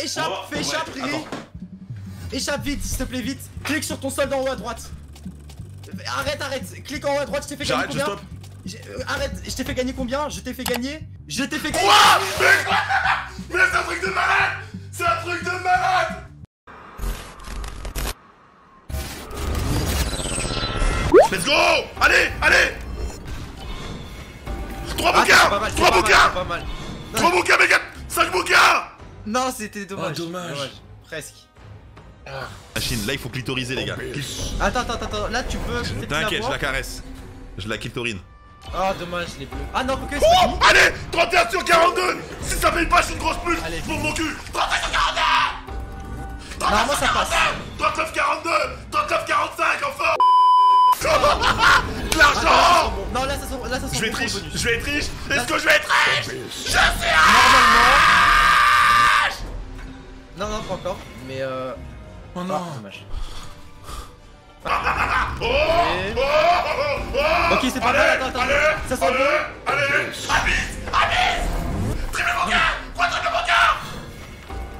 Allez, échappe, oh, fais échappe, ouais, Riri. Échappe vite, s'il te plaît, vite. Clique sur ton solde en haut à droite. Arrête, arrête. Clique en haut à droite, je t'ai fait gagner combien? J'arrête, je stoppe. Arrête, je t'ai fait gagner combien? Je t'ai fait gagner. Quoi? Mais quoi? Mais c'est un truc de malade. C'est un truc de malade. Let's go. Allez, allez. 3 bouquins, mais 5 bouquins. Non, c'était dommage. Ah, dommage. Presque. Ah. Machine, là il faut clitoriser, les gars. Attends, là tu peux. T'inquiète, je la caresse. Je la clitorine. Ah, dommage, les bleus. Ah non, ok, c'est bon. Oh, allez, 31 sur 42. Si ça paye pas, c'est une grosse pute. Allez, pour mon cul. 31 sur 42. Non, moi ça passe. 39 42. 39 45, enfin. L'argent! Non, là ça sent bon. Je vais être riche. Est-ce que je vais être riche? Je sais. Normalement. Non, pas encore. Mais oh non. Dommage. Ok, c'est pas mal. Attends. Ça sent bon. Allez. Abuse. Triple mon gars.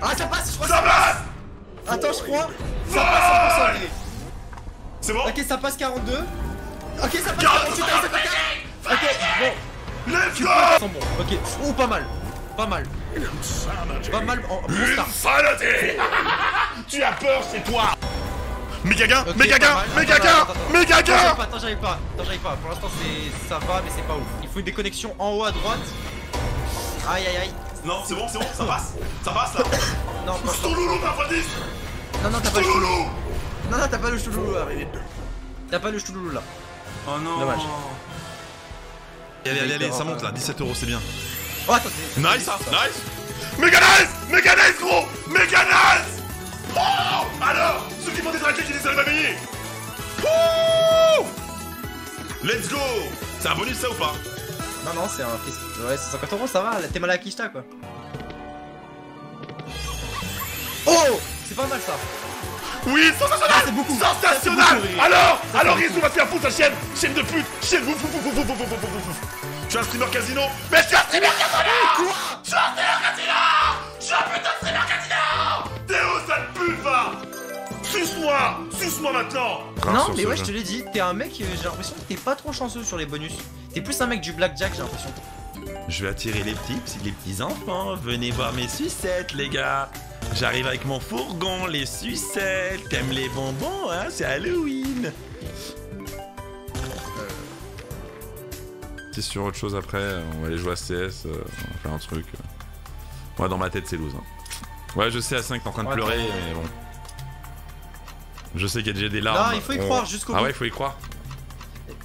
Ah, ça passe. Je crois. Ça passe. Attends, je crois. Ça passe 100%. C'est bon? Ok, ça passe 42. Ok, ça passe 48. Ok, bon. Let's go! Bon. Ok, oh, pas mal. Pas mal. Tu as peur, c'est toi. Méga gain. Attends, j'arrive pas. Pour l'instant, ça va, mais c'est pas ouf. Il faut une déconnexion en haut à droite. Aïe. Non, c'est bon, ça passe là. Non, pas t'as pas le ch'touloulou là. Oh non. Dommage. Allez, ça monte là, 17 €, c'est bien. Oh attends, nice. Méga nice gros. Méga nice. Oh, alors, ceux qui font des raquettes, ils les arrivent à payer. Let's go. C'est un bonus ça ou pas? Non, c'est un... Ouais, c'est 50 €, ça va, t'es mal à Kishta quoi. Oh, c'est pas mal ça. Oui, sensationnel! Ah, beaucoup. Sensationnel! Alors Rizou va se faire foutre sa chaîne de pute, chaîne ouf. Je suis un streamer casino, mais je suis un streamer casino! Je suis un putain de streamer casino! T'es où, sale pute, va? Suce-moi maintenant! Non, mais ouais, je te l'ai dit, t'es un mec, j'ai l'impression que t'es pas trop chanceux sur les bonus. T'es plus un mec du blackjack, j'ai l'impression. Je vais attirer les petits enfants, venez voir mes sucettes, les gars! J'arrive avec mon fourgon, les sucettes. T'aimes les bonbons, hein? C'est Halloween. C'est sur autre chose après. On va aller jouer à CS. On va faire un truc. Moi, ouais, dans ma tête, c'est loose. Hein. Ouais, je sais, à 5, t'es en train de pleurer, mais bon. Je sais qu'il y a déjà des larmes. Non, il faut y croire jusqu'au bout. Ah ouais, il faut y croire.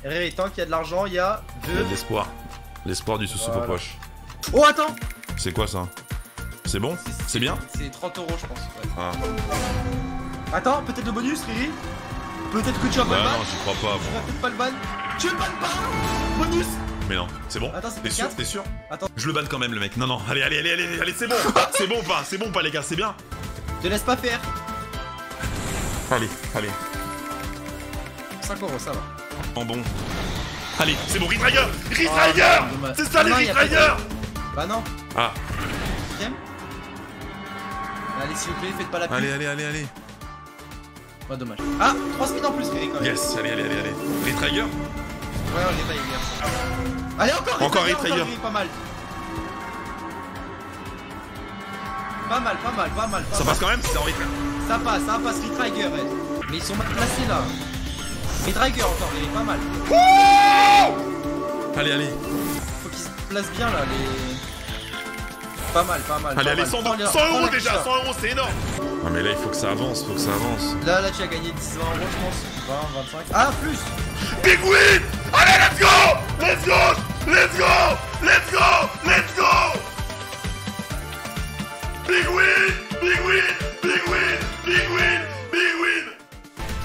Ré, tant qu'il y a de l'argent, il y a de l'espoir. L'espoir du sous-sous voilà. Poche. Oh, attends! C'est quoi ça? C'est bon? C'est bien? C'est 30 € je pense. Ouais. Ah. Attends, peut-être le bonus, Riri? Peut-être que tu vas pas le ban? Non, je crois pas. Tu vas peut-être pas le ban? Tu le bannes pas? Bonus? Mais non, c'est bon. Attends, t'es sûr? Attends. Je le banne quand même, le mec. Non, allez, c'est bon. C'est bon ou pas? C'est bon ou pas, les gars? C'est bien. Te laisse pas faire. Allez. 5 € ça va. En bon. Allez, c'est bon, Retrider! C'est ça, les Retrider! Bah non. Ah. Allez, s'il vous plaît, faites pas la pub. Allez. Pas dommage. Ah, 3 spins en plus, Eric. Yes, allez. Retrigger? Ouais, on les taille bien. Allez, encore Retrigger. Pas mal. Ça passe quand même, c'est en Retrigger. Ça passe Retrigger, ouais. Mais ils sont mal placés là. Retrigger encore, il est pas mal. Oh, allez. Faut qu'ils se placent bien là, les. Pas mal. Allez, 100 € déjà, 100 €, c'est énorme. Non mais là, il faut que ça avance, Là, tu as gagné 10, 20 € je pense. 20, 25. Ah, plus. Big win. Allez, let's go. Big win.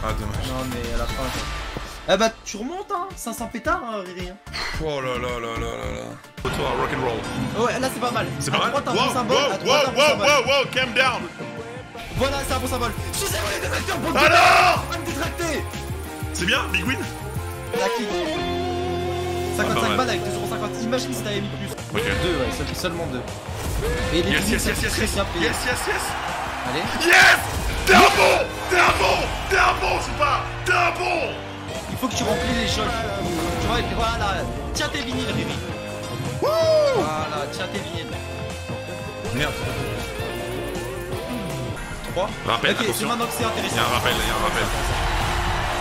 Ah, dommage. Non mais à la fin. Ah bah, tu remontes, hein. 500 pétards, hein, Riri. Oh là. Retour à rock'n'roll. Ouais, là c'est pas mal. C'est pas mal. Wow, calm down. Voilà, c'est un bon symbole. Je sais pas les détracteurs pour alors. C'est bien, big win. La kick. 55 balles avec 2,50€. Imagine si t'avais mis plus. Okay. Deux, ouais, seulement deux. Et les yes. Allez. Yes. T'es un bon, c'est pas. T'es un bon. Il faut que tu remplis les chocs. Tu vois, voilà. Tiens tes vinyles, Rémi. Voilà, tiens tes vinyles. Merde. 3. Rappel, ok, c'est maintenant que c'est intéressant. Il y a un rappel.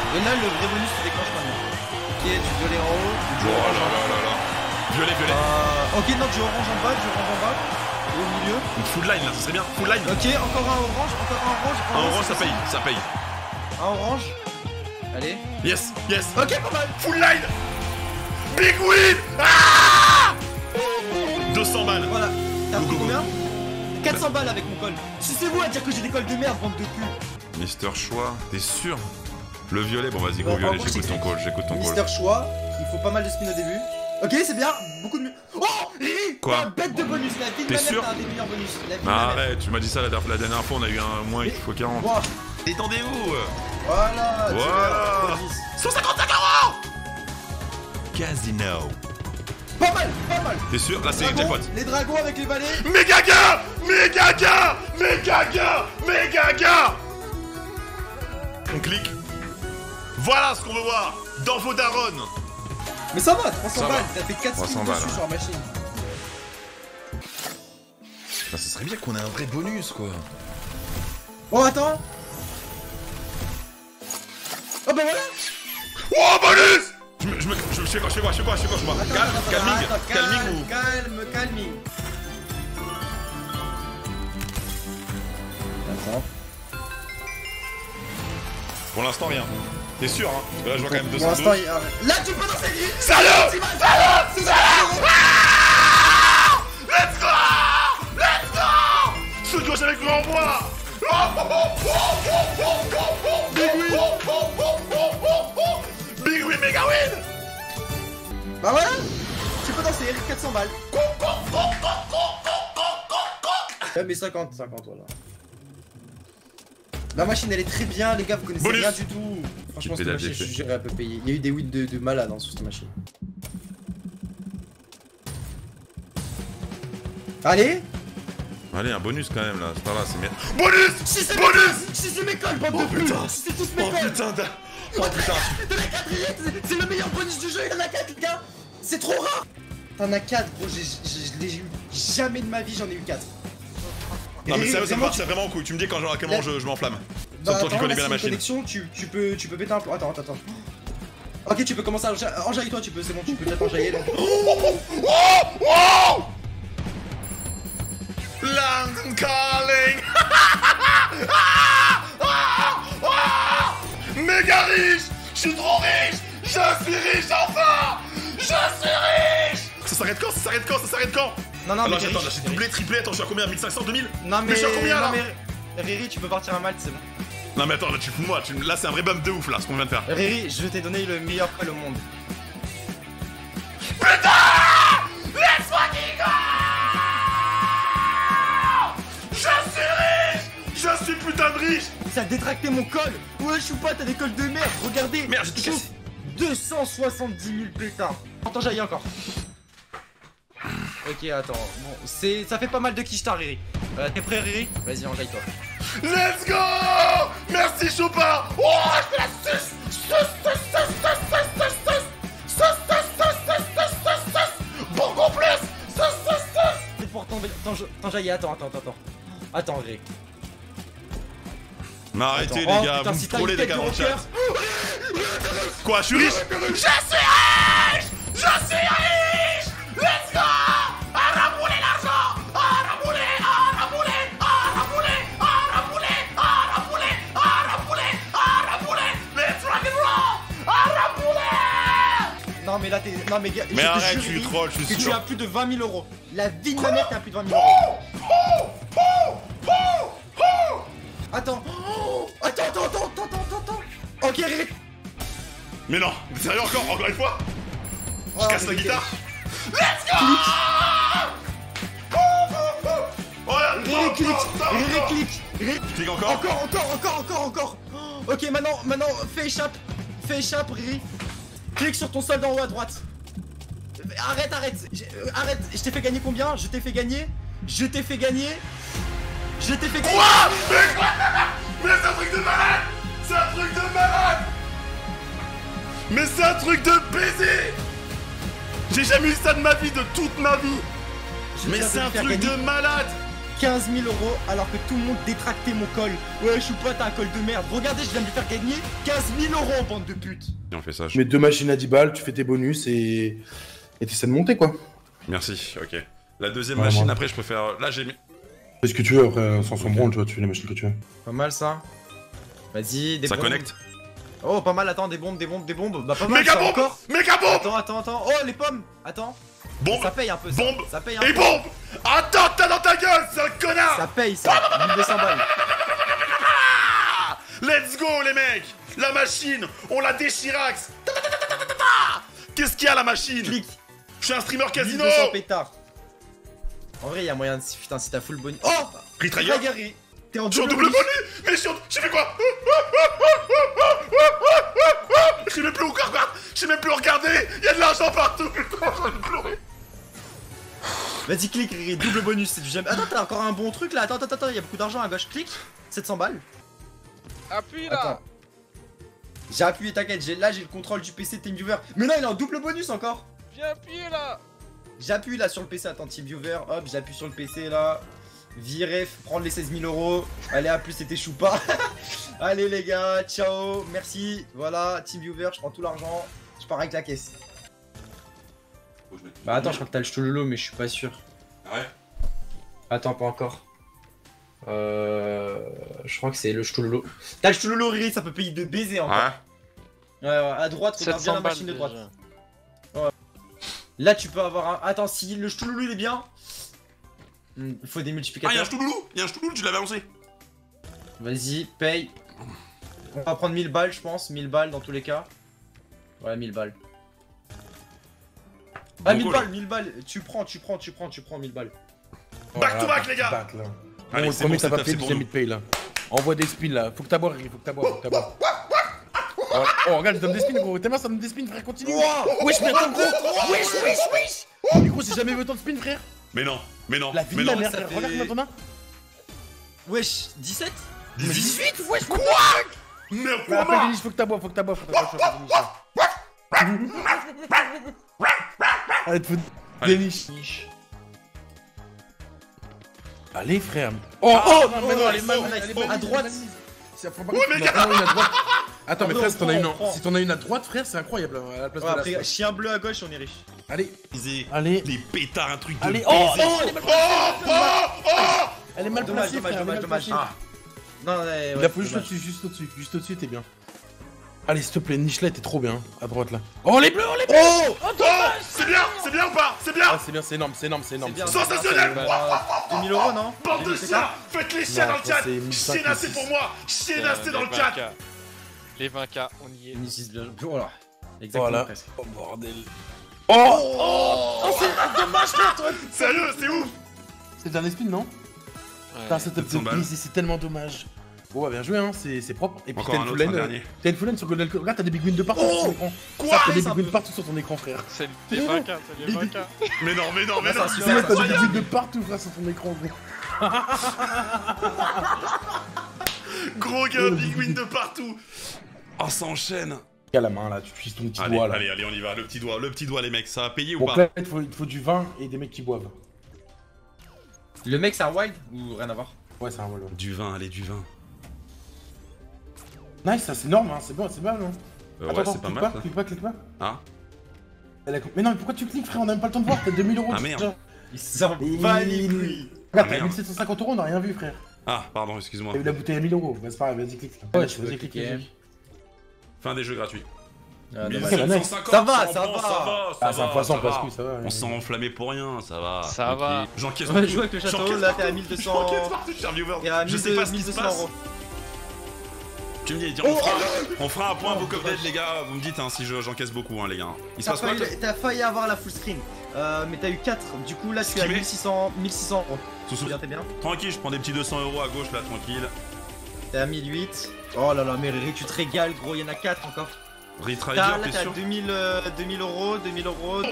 Et là, le vrai bonus se déclenche maintenant. Ok, tu violet en haut. Oh là là. Violet. Ok, non, du orange en bas. Et au milieu. Une full line là, ça serait bien. Full line. Ok, encore un orange. Un orange, ça paye. Un orange. Allez. Yes. Ok, pas mal. Full line. Big win. 200 balles. Voilà. T'as pris combien? 400 balles avec mon col. C'est vous à dire que j'ai des cols de merde, bande de cul. Mister Choix, t'es sûr? Le violet, bon vas-y, go violet, j'écoute ton call. Mister Choix, il faut pas mal de spin au début. Ok, c'est bien, beaucoup de mieux. Oh quoi? La bête de bonus, la ville manette, t'as un des meilleurs bonus. Ah ouais, tu m'as dit ça la dernière fois, on a eu un moins x 40. Détendez-vous. Voilà. 155€. Casino. Pas mal. T'es sûr? Là c'est une jackpot. Les dragons avec les balais. Méga gars. On clique. Voilà ce qu'on veut voir dans vos darons. Mais ça va, 300 balles, t'as fait 4 spins dessus sur la machine. Ça serait bien qu'on ait un vrai bonus quoi. Oh attends. Oh bah voilà. Oh bonus. Je sais pas. Calming. Attends. Pour l'instant rien. T'es sûr hein? Parce que là je vois quand même 200. Pour l'instant il y a... Là tu peux danser lui. Salut. Let's go. Ce que j'avais cru en moi. Big win méga win. Bah voilà. Tu peux danser 400 balles. Mais 50 voilà. La machine elle est très bien, les gars, vous connaissez rien du tout. Franchement, cette machine, je suis un peu payé. Il y a eu des wins de malade sur cette machine. Allez, un bonus quand même là, c'est pas là, c'est bien. Bonus. Si c'est mes cols, bande de plus. Si c'est tous mes cols. Oh putain. De la 4, c'est le meilleur bonus du jeu, il y en a 4 les gars. C'est trop rare. T'en as 4 gros, je l'ai eu jamais de ma vie, j'en ai eu 4. Non mais sérieux, ça me marche, c'est vraiment en couille. Tu me dis quand genre, comment je m'enflamme. Sauf toi qui connais bien la machine. Tu peux péter un plomb. Attends. Ok, tu peux commencer à enjailler toi, c'est bon, tu peux déjà t'enjailler. Wow. London calling. Méga riche. Je suis riche enfin. Ça s'arrête quand? Non, mais attends, j'ai doublé, triplé, attends, je suis à combien? 1500, 2000? Non mais je suis à combien là? Riri, tu peux partir à Malte, c'est bon. Non mais attends, là tu fous moi, là c'est un vrai bump de ouf là, ce qu'on vient de faire. Riri, je t'ai donné le meilleur call au monde. Putain! Let's fucking go! Je suis putain de riche! Ça a détracté mon col! Ouais, je suis pas, t'as des cols de merde, regardez! Merde, j'ai tout cassé. 270 000 pétards. Attends, j'aille encore. Ok, attends, bon, ça fait pas mal de kishtar, Riri. T'es prêt, Riri? Vas-y, enjaille-toi. Let's go! Merci, Chopin! Oh, je fais la sus! Bongo plus! C'est pour tomber. Attends. Attends, Riri. Mais arrêtez, les gars, vous me trollez, les gars, dans le chat. Quoi, je suis riche? Je suis riche! Let's go! Arabouler l'argent! Let's rock and roll! Arabouler! Non mais là t'es... Non mais gars... Mais arrête, tu trolls, je suis sûr. Tu as plus de 20 000€. La vie de ma mère, t'as plus de 20 000€. Attends. Ok, arrête. Mais non, sérieux encore une fois? Je casse la guitare. Let's go! Clique encore. Encore. Ok, maintenant, fais échappe, Riri. Clique sur ton solde en haut à droite. Arrête, arrête, arrête. Je t'ai fait gagner combien? Je t'ai fait gagner. Je t'ai fait gagner. Je t'ai fait gagner. Mais c'est un truc de malade. C'est un truc de malade. Mais c'est un truc de baiser. J'ai jamais eu ça de ma vie, de toute ma vie. Mais c'est un truc de malade. 15 000 € alors que tout le monde détractait mon col. Ouais, je suis pas, t'as un col de merde. Regardez, je viens de lui faire gagner 15 000 €, bande de putes. On fait ça, je... mets deux machines à 10 balles, tu fais tes bonus et t'essaies de monter, quoi. Merci, ok. La deuxième machine, moi, après, je préfère... Là, j'ai mis... Fais ce que tu veux, après, sans son branle, tu vois, tu fais les machines que tu veux. Pas mal, ça. Vas-y, des bombes. Ça connecte. Oh, pas mal, attends, des bombes, des bombes, des bombes. Bah, pas mal, méga bombe, encore. Méga bombe. Attends, attends, attends. Oh, les pommes. Attends. Bombe. Ça paye un peu, ça. Bombe. Ça paye un peu. Et bombe. Attends, t'as dans ta gueule, c'est un connard. Ça paye, ça. 1200 balles. Let's go, les mecs. La machine, on la déchiraxe. Qu'est-ce qu'il y a, la machine? Clique. Je suis un streamer casino. 1200 pétards. En vrai, il y a moyen de... Putain, si t'as full bonus... Oh, Retrigger. T'es en double bonus. Mais je suis en... J'ai fait quoi? Je sais même plus où regarder. Je sais même plus où regarder. Y'a de l'argent partout. Putain, je vais pleurer. Vas-y, clique, Riri. Double bonus, c'est du jamais... Attends, t'as encore un bon truc, là. Attends, attends, attends. Y'a beaucoup d'argent à gauche. Clique. 700 balles. Appuie, là. Attends. J'ai appuyé, t'inquiète. Là, j'ai le contrôle du PC TeamViewer. Mais non, il est en double bonus, encore. Viens appuyer, là. J'appuie là sur le PC, attends, TeamViewer, hop, j'appuie sur le PC là. Viref, prendre les 16 000 €. Allez, à plus, c'était Choupa. Allez les gars, ciao, merci. Voilà, TeamViewer, je prends tout l'argent. Je pars avec la caisse. Bah attends, je crois que t'as le chololo, mais je suis pas sûr. Ouais. Attends, pas encore. Je crois que c'est le chololo. T'as le chololo, Riri, ça peut payer de baiser encore. Ouais, ouais, à droite, regarde bien la machine de droite. Déjà. Là tu peux avoir un... Attends, si le ch'touloulou il est bien... Il faut des multiplicateurs. Ah, y'a un ch'touloulou. Y'a un ch'touloulou, tu l'avais annoncé. Vas-y, paye. On va prendre 1000 balles je pense, 1000 balles dans tous les cas. Voilà, 1000 balles. Ah, bon 1000 balles, 1000 balles. Tu prends 1000 balles. Back to back les gars. Back, là. Allez, c'est bon, ça va payer, c'est paye là. Envoie des spins là, faut que t'aboires, Riri, faut que t'aboires, faut que t'aboires. Oh regarde, je donne des spins gros, t'es marre, ça me donne des spins frère, continue. Wesh mais attends gros, wesh. Mais gros, j'ai jamais vu autant de spins frère. Mais non, mais non, mais non. Regarde combien t'en as. Wesh, 17 18 wesh, quoi. Mais comment? Faut que t'aboies, faut que t'aboies. Allez, te foutre des niches. Allez frère. Oh, oh, mais non, elle est mal, elle est mal. À droite. Ouais mais gars. Attends, mais frère, si t'en as une, à droite, frère, c'est incroyable. À la place de après, chien bleu à gauche, on est riche. Allez, allez, les pétards, un truc de baiser. Oh, oh, elle est mal placée, frère. Dommage, dommage. Non, ouais, il a plus juste au-dessus, juste au-dessus, t'es bien. Allez, s'il te plaît, Nichelet, t'es trop bien, à droite là. Oh, les bleus, on les bleus. Oh, c'est bien ou pas? C'est bien. C'est bien, c'est énorme, c'est énorme, c'est énorme. Sensationnel. 2000 €, non? Bande de chiens, faites les chiens dans le chat. Chiens assez pour moi, chiens assez dans le chat. Les 20 000, on y est. Voilà. Exactement, voilà. Presque. Oh bordel. Oh, oh c'est dommage là, toi. Sérieux, c'est ouf. C'est le dernier spin, non? Putain, cette petite bise, c'est tellement dommage. Bon, bah bien joué, hein, c'est propre. Et puis t'as une full lane sur Golden Call. Regarde, t'as des big wins de partout sur ton écran. Quoi? T'as des big wins partout sur ton écran, frère. C'est les 20 000, c'est les 20 000. Mais non, mais non, mais non. T'as des big wins de partout, frère, sur ton écran, frère. Gros gars, big win de partout. Oh, ça enchaîne! Y'a la main là, tu utilises ton petit doigt là. Allez, allez, on y va, le petit doigt, les mecs, ça a payé ou pas? Donc là, il faut du vin et des mecs qui boivent. Le mec, c'est un wild ou rien à voir? Ouais, c'est un wild. Ouais. Du vin, allez, du vin. Nice, ça c'est énorme, hein, c'est bon, non? Attends, ouais, c'est pas mal. Pas, ça. Clique pas, clique pas. Hein? Mais non, mais pourquoi tu cliques, frère? On a même pas le temps de voir, t'as 2000 €. Ah merde! Il s'en va les couilles! Regarde, t'as 1750 €, on a rien vu, frère. Ah, pardon, excuse-moi. T'as eu la bouteille à 1000 €, vas-y, vas-y, clique. Ouais, vas-y, clique. Fin des jeux gratuits. Ah, non, 750, ça va, ça va. C'est un poisson parce que ça va. On s'en enflammé pour rien, ça va. Ça va. J'encaisse. On va jouer avec le château, là t'es à 1200. J'encaisse partout, cher viewer. Je sais pas ce qui se passe. Tu me dis, on fera un point Book of Dead, les gars. Vous me dites si j'encaisse beaucoup, les gars. Il se passe quoi? T'as failli avoir la full screen, mais t'as eu 4. Du coup, là je suis à 1600 €. T'es bien. Tranquille, je prends des petits 200 € à gauche, là, tranquille. T'es à 1008. Oh là là, mais Riri, tu te régales, gros, y'en a 4 encore. Retrider, t'es sûr? 2000 euros. Mais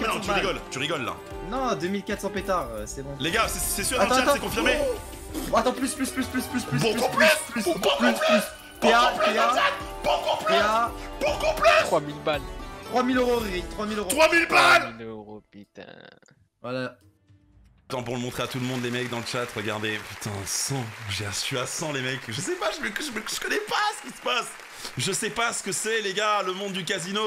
non, tu rigoles là. Non, 2400 pétards, c'est bon. Les gars, c'est sûr, dans le chat, c'est confirmé. Attends, plus. Beaucoup plus. 3000 balles. 3000 euros, Rick, 3000 euros. 3000 balles. 3000 euros, putain. Voilà. Attends, pour le montrer à tout le monde, les mecs, dans le chat, regardez. Putain, 100. J'ai reçu à 100, les mecs. Je sais pas, je connais pas ce qui se passe. Je sais pas ce que c'est, les gars, le monde du casino.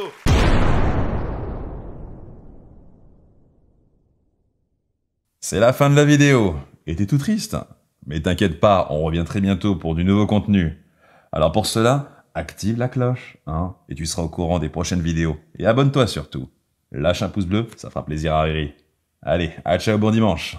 C'est la fin de la vidéo. Et t'es tout triste. Mais t'inquiète pas, on revient très bientôt pour du nouveau contenu. Alors pour cela, active la cloche, hein, et tu seras au courant des prochaines vidéos. Et abonne-toi surtout. Lâche un pouce bleu, ça fera plaisir à Riri. Allez, à ciao, bon dimanche.